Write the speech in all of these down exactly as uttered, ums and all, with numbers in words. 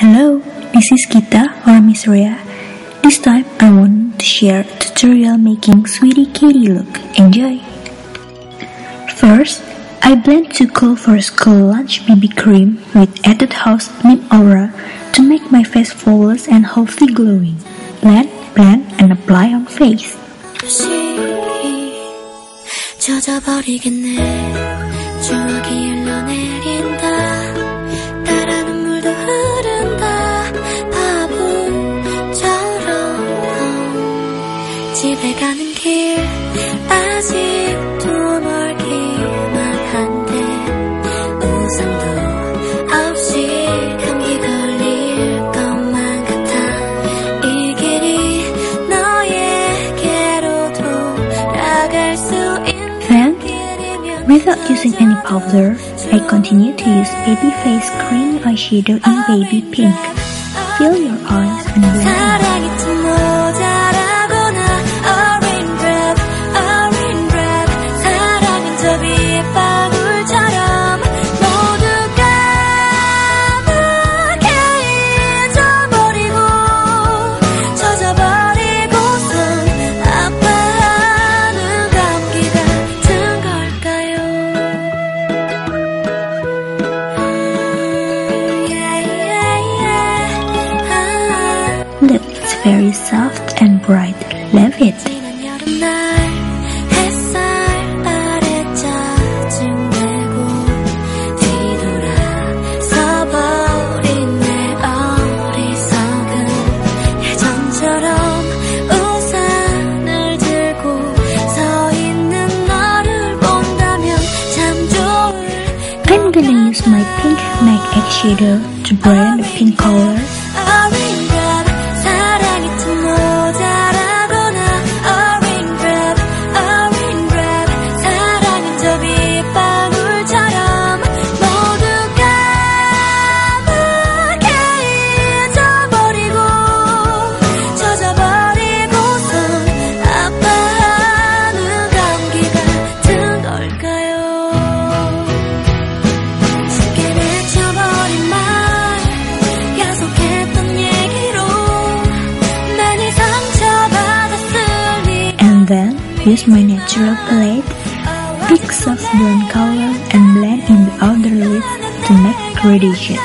Hello, this is Gita or Miss Rhea. This time I want to share a tutorial making Sweetie Kitty look. Enjoy! First, I blend Too Cool for School Lunch B B Cream with Etude House Min Aura to make my face flawless and hopefully glowing. Blend, blend, and apply on face. 집에 가는 길 아직도 멀기만 한데 우산도 없이 감기 걸릴 것만 같아. 이 길이 너에게로 돌아갈 수 있는 Then, without using any powder, I continue to use Baby Face Cream eyeshadow in Baby Pink. Fill your eyes and blend. It's very soft and bright. Love it! I'm gonna use my pink MAC X shadow to brighten the pink color. Use my natural palette, pick soft brown color and blend in the outer lid to make gradation.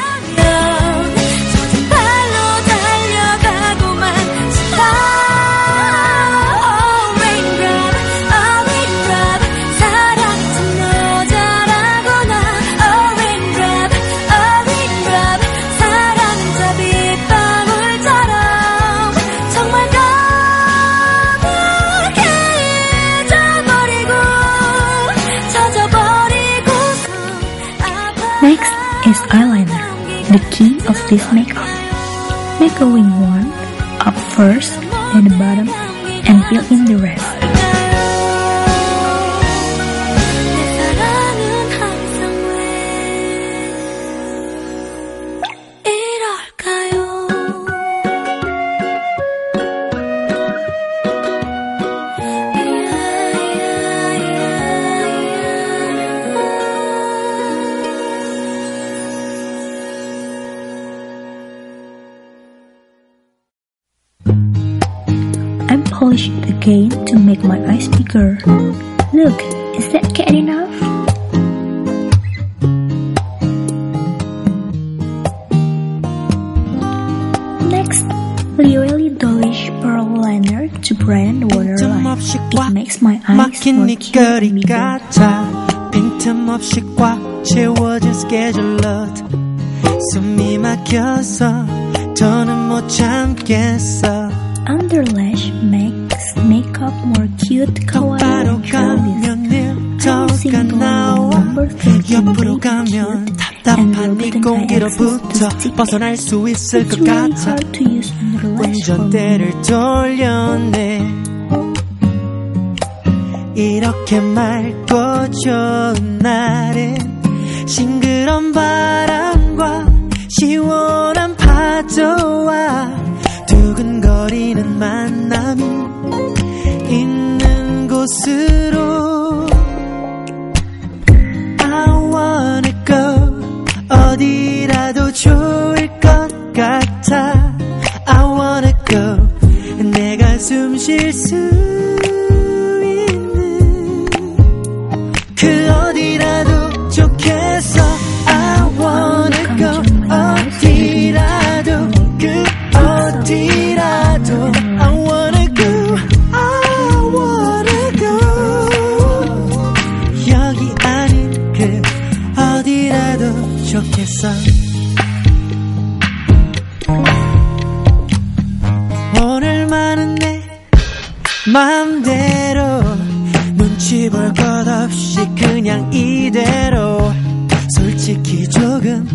Next is eyeliner, the key of this makeup. Make a wing one, up first, then the bottom, and fill in the rest. Polish it again to make my eyes bigger. Look, is that cat enough? Next, L'Oreal Dolly Pearl liner to brighten the waterline. It makes my eyes more cute and bigger. 빈틈없이 꽉 채워진 스케줄럿 숨이 막혀서 더는 못 참겠어. Underlash makes makeup more cute, kawaii and childish. I'm using glowing number thirteen to make it cute and building my access to stick it. It's really hard to use underlash for me. 두근거리는 만남이 있는 곳으로 I wanna go 어디라도 좋을 것 같아. 잊을 수 있는 그 어디라도 좋겠어. I wanna go 어디라도 그 어디라도 I wanna go I wanna go 여기 아닌 그 어디라도 좋겠어. 맘대로 눈치 볼 것 없이 그냥 이대로 솔직히 조금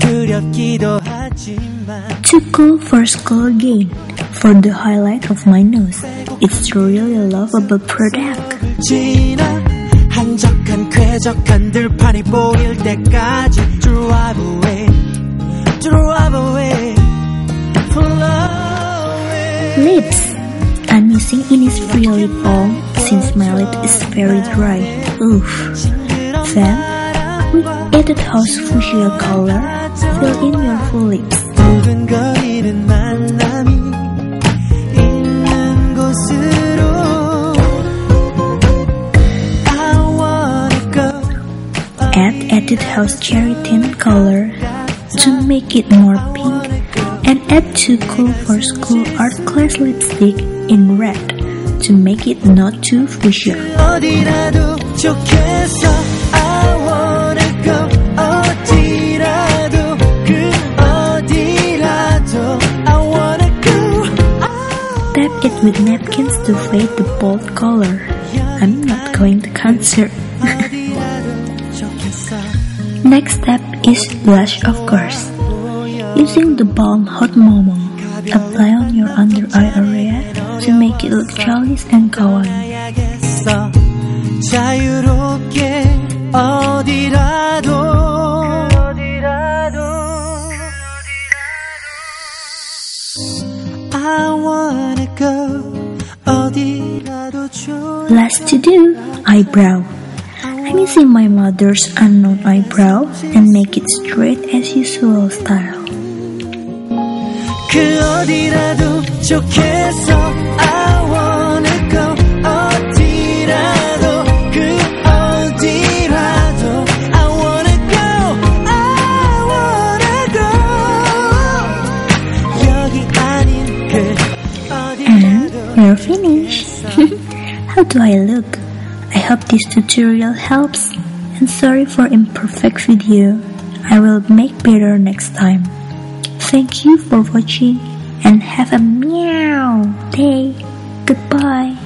두렵기도 하지만 Too Cool for School again for the highlight of my nose. It's really a lovable product. 지나 한적한 쾌적한 들판이 보일 때까지 Drive away, drive away, pull away. Lips. I'm using Innisfree lip balm since my lip is very dry. Oof. Then, with Etude House Fuchsia color, fill in your full lips. 두근거리는 만남이 있는 곳으로 I wanna go. Add Etude House Cherry Tint color to make it more pink, and add Too Cool for School Art Class lipstick in red to make it not too fuchsia. 어디라도 좋겠어. I wanna go 어디라도 그 어디라도 I wanna go. Tap it with napkins to fade the bold color. I'm not going to concert. Next step is blush, of course. Using the balm Hot Momo, apply on your under eye area to make it look childish and kawaii. Last to do, eyebrow. I'm using my mother's unknown eyebrow and make it straight as usual style. 그 어디라도 좋겠어. I wanna go 어디라도 그 어디라도 I wanna go I wanna go 여기 아닌 그 어디라도. And we're finished. How do I look? I hope this tutorial helps, and sorry for imperfect video. I will make better next time. Thank you for watching and have a meow day. Goodbye.